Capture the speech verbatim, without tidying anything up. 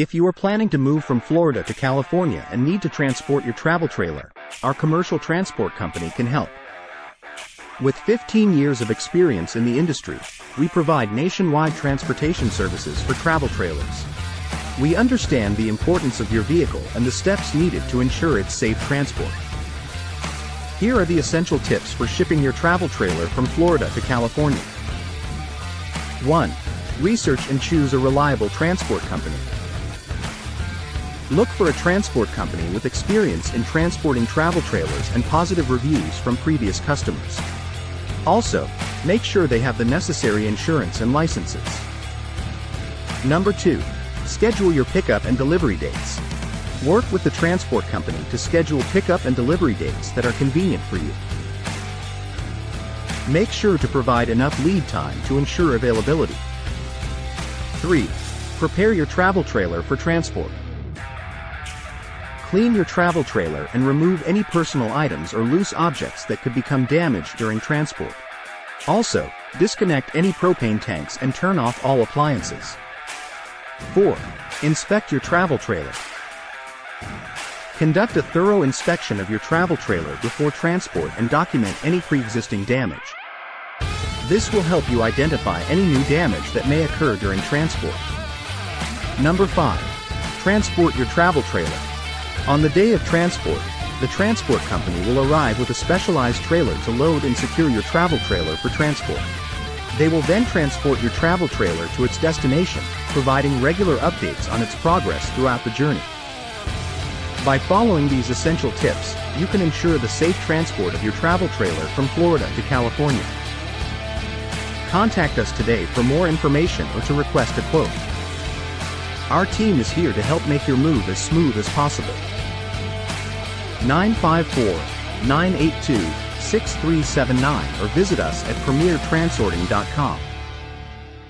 If you are planning to move from Florida to California and need to transport your travel trailer, our commercial transport company can help. With fifteen years of experience in the industry, we provide nationwide transportation services for travel trailers. We understand the importance of your vehicle and the steps needed to ensure its safe transport. Here are the essential tips for shipping your travel trailer from Florida to California. one. Research and choose a reliable transport company. Look for a transport company with experience in transporting travel trailers and positive reviews from previous customers. Also, make sure they have the necessary insurance and licenses. Number two. Schedule your pickup and delivery dates. Work with the transport company to schedule pickup and delivery dates that are convenient for you. Make sure to provide enough lead time to ensure availability. three. Prepare your travel trailer for transport. Clean your travel trailer and remove any personal items or loose objects that could become damaged during transport. Also, disconnect any propane tanks and turn off all appliances. four. Inspect your travel trailer. Conduct a thorough inspection of your travel trailer before transport and document any pre-existing damage. This will help you identify any new damage that may occur during transport. Number five. Transport your travel trailer. On the day of transport, the transport company will arrive with a specialized trailer to load and secure your travel trailer for transport. They will then transport your travel trailer to its destination, providing regular updates on its progress throughout the journey. By following these essential tips, you can ensure the safe transport of your travel trailer from Florida to California. Contact us today for more information or to request a quote. Our team is here to help make your move as smooth as possible. nine five four, nine eight two, six three seven nine or visit us at Premier Transporting dot com.